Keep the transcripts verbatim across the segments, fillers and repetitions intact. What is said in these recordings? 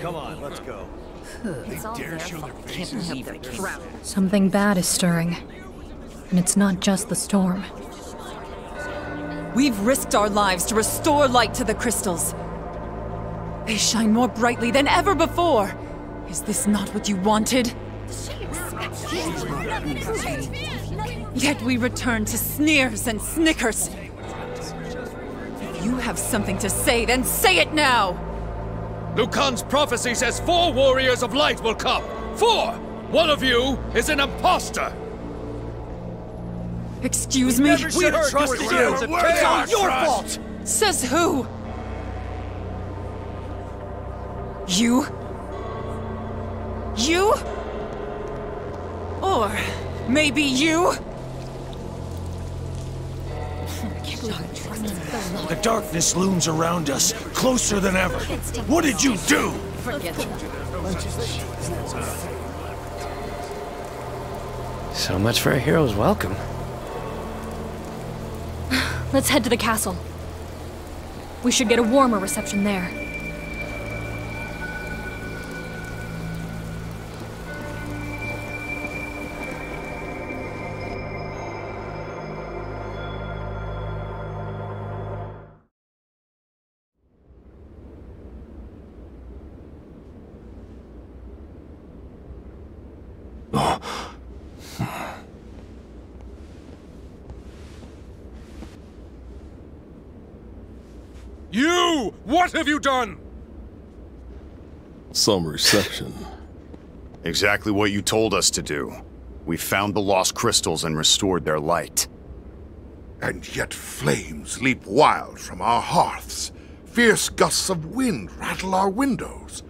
Come on, let's go. They dare show their faces. Something bad is stirring. And it's not just the storm. We've risked our lives to restore light to the crystals. They shine more brightly than ever before. Is this not what you wanted? Yet we return to sneers and snickers. If you have something to say, then say it now! Lucan's prophecy says four warriors of light will come. Four! One of you is an imposter! Excuse me? We never trusted you! It's not your fault! Says who? You? You? Or maybe you? The darkness looms around us, closer than ever. What did you do? So much for a hero's welcome. Let's head to the castle. We should get a warmer reception there. You! What have you done? Some reception. Exactly what you told us to do. We found the lost crystals and restored their light. And yet flames leap wild from our hearths. Fierce gusts of wind rattle our windows.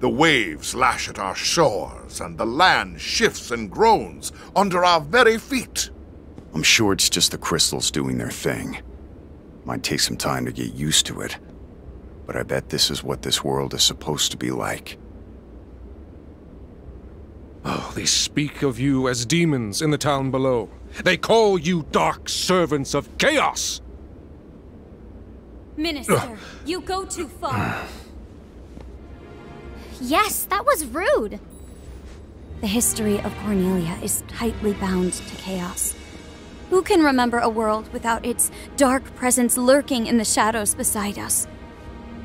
The waves lash at our shores, and the land shifts and groans under our very feet. I'm sure it's just the crystals doing their thing. Might take some time to get used to it, but I bet this is what this world is supposed to be like. Oh, they speak of you as demons in the town below. They call you dark servants of chaos! Minister, you go too far. Yes, that was rude! The history of Cornelia is tightly bound to chaos. Who can remember a world without its dark presence lurking in the shadows beside us?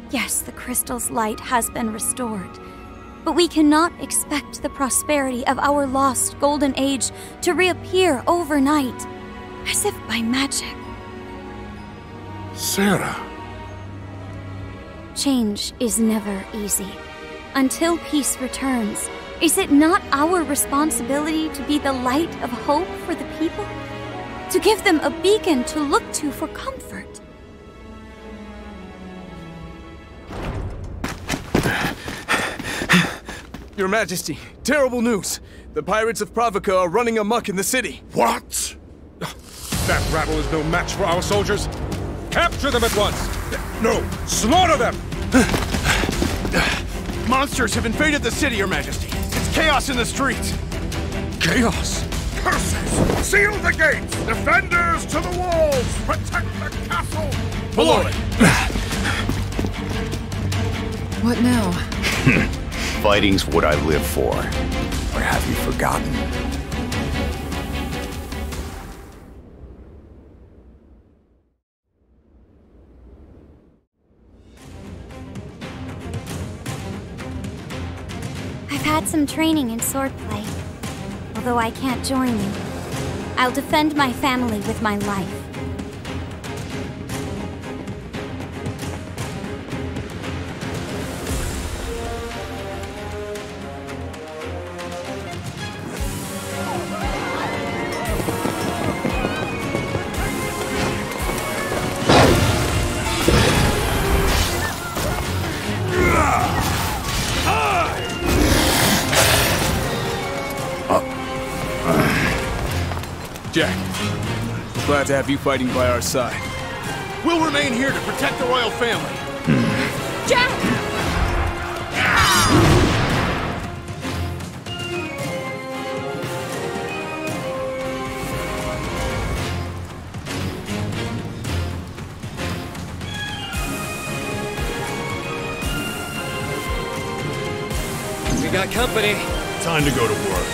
Yes, the crystal's light has been restored, but we cannot expect the prosperity of our lost golden age to reappear overnight, as if by magic. Sarah. Change is never easy. Until peace returns, is it not our responsibility to be the light of hope for the people? To give them a beacon to look to for comfort. Your Majesty, terrible news! The pirates of Pravica are running amok in the city. What? That rabble is no match for our soldiers. Capture them at once! No, slaughter them! Monsters have invaded the city, Your Majesty. It's chaos in the streets. Chaos? Curses! Seal the gates! Defenders to the walls! Protect the castle! My lord! What now? Fighting's what I live for. Or have you forgotten? I've had some training in swordplay. Although I can't join you, I'll defend my family with my life. Jack, glad to have you fighting by our side. We'll remain here to protect the royal family. Jack! Ah! You got company. Time to go to work.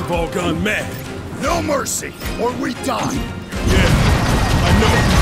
Have all gone mad. No mercy, or we die. Yeah, I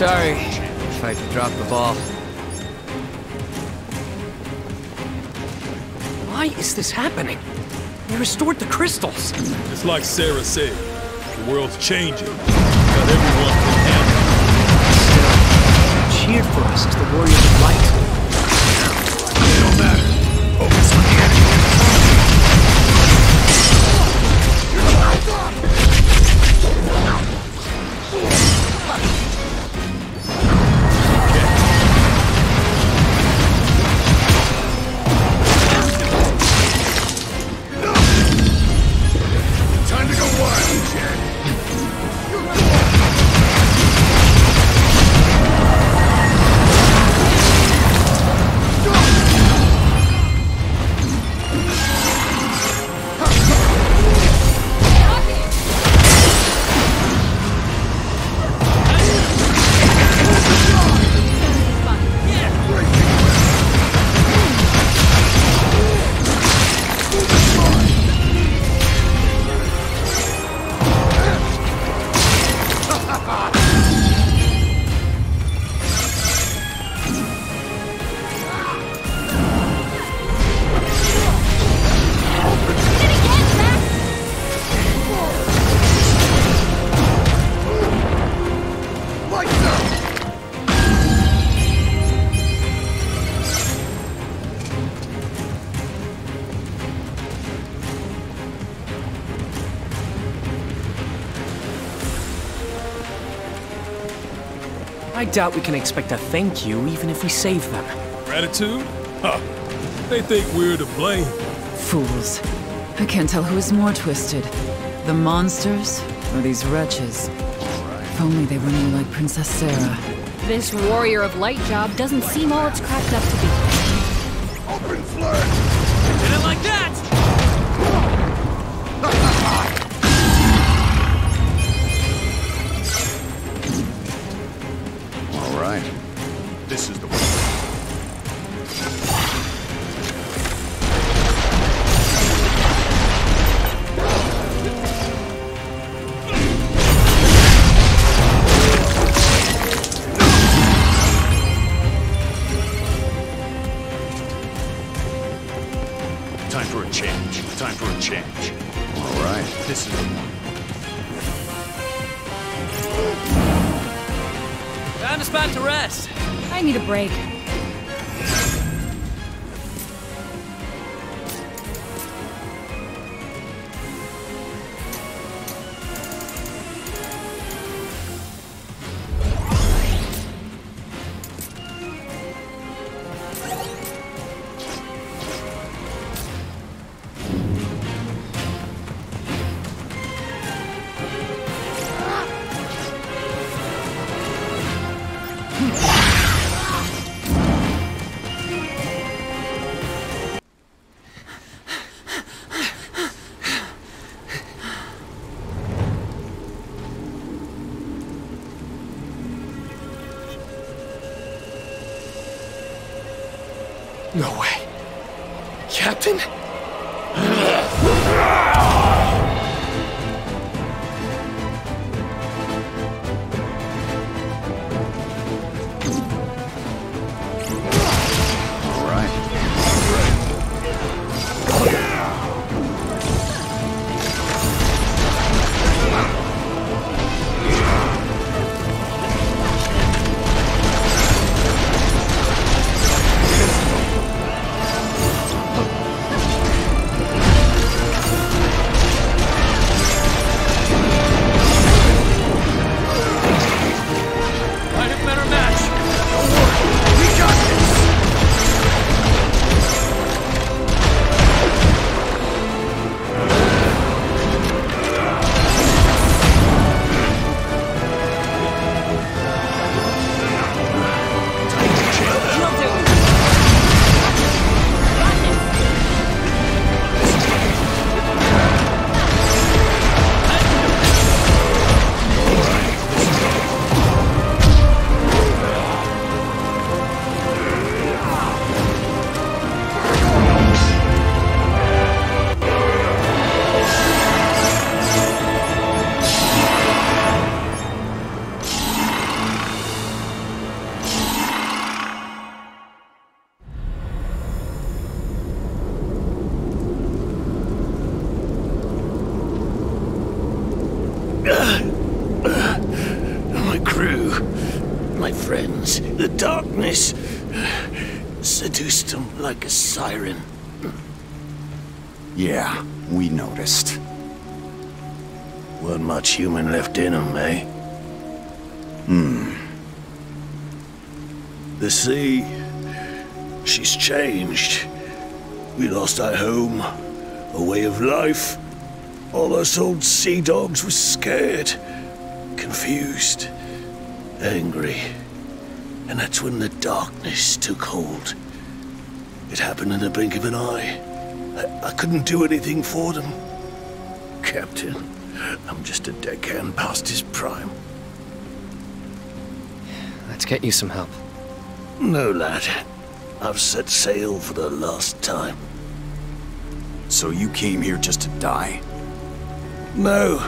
sorry if I dropped the ball. Why is this happening? We restored the crystals. It's like Sarah said, the world's changing. Got everyone from him. Still, cheered for us as the warriors of light. It don't matter. Focus on the enemy. I doubt we can expect a thank you, even if we save them. Gratitude? Huh. They think we're to blame. Fools. I can't tell who is more twisted. The monsters, or these wretches. If only they were more like Princess Sarah. This warrior of light job doesn't seem all it's cracked up to be. Open flame! Did it like that! This is the one. change. Time for a change. All right. This is the one. Time to spot to rest. I need a break. No way. Captain? Seduced him like a siren. Yeah, we noticed. Weren't much human left in him, eh? Hmm. The sea, she's changed. We lost our home, a way of life. All us old sea dogs were scared, confused, angry. And that's when the darkness took hold. It happened in the blink of an eye. I, I couldn't do anything for them. Captain, I'm just a deckhand past his prime. Let's get you some help. No, lad. I've set sail for the last time. So you came here just to die? No.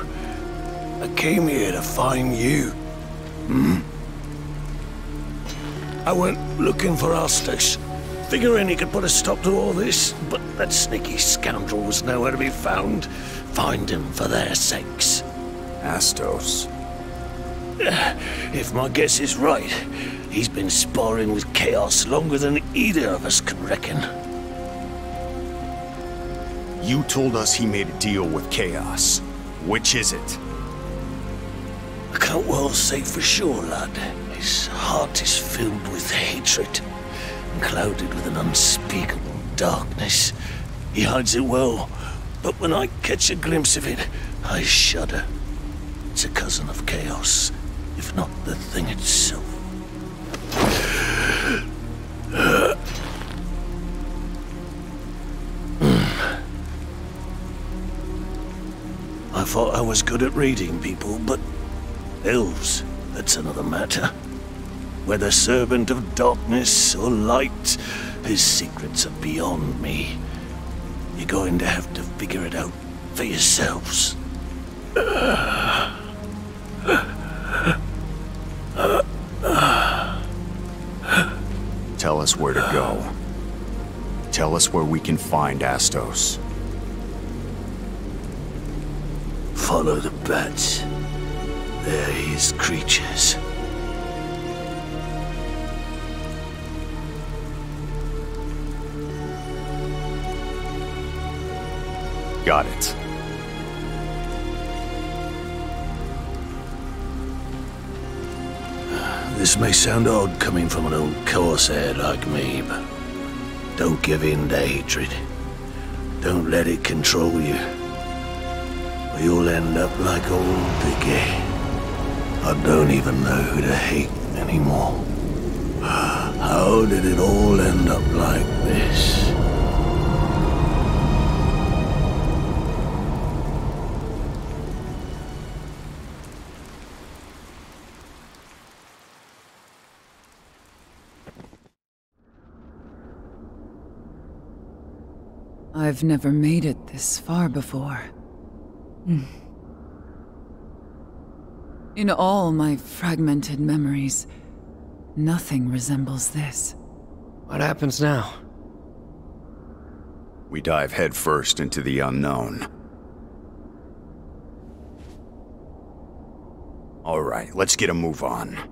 I came here to find you. Hmm? I went looking for Astos, figuring he could put a stop to all this, but that sneaky scoundrel was nowhere to be found. Find him for their sakes. Astos? If my guess is right, he's been sparring with chaos longer than either of us can reckon. You told us he made a deal with chaos. Which is it? I can't well say for sure, lad. His heart is filled with hatred, and clouded with an unspeakable darkness. He hides it well, but when I catch a glimpse of it, I shudder. It's a cousin of chaos, if not the thing itself. I thought I was good at reading people, but elves, that's another matter. Whether servant of darkness or light, his secrets are beyond me. You're going to have to figure it out for yourselves. Uh, uh, uh, uh, uh, Tell us where to go. Tell us where we can find Astos. Follow the bats. They're his creatures. Got it. This may sound odd coming from an old corsair like me, but don't give in to hatred. Don't let it control you. Or you'll end up like old Dicky. I don't even know who to hate anymore. How did it all end up like this? I've never made it this far before. In all my fragmented memories, nothing resembles this. What happens now? We dive headfirst into the unknown. All right, let's get a move on.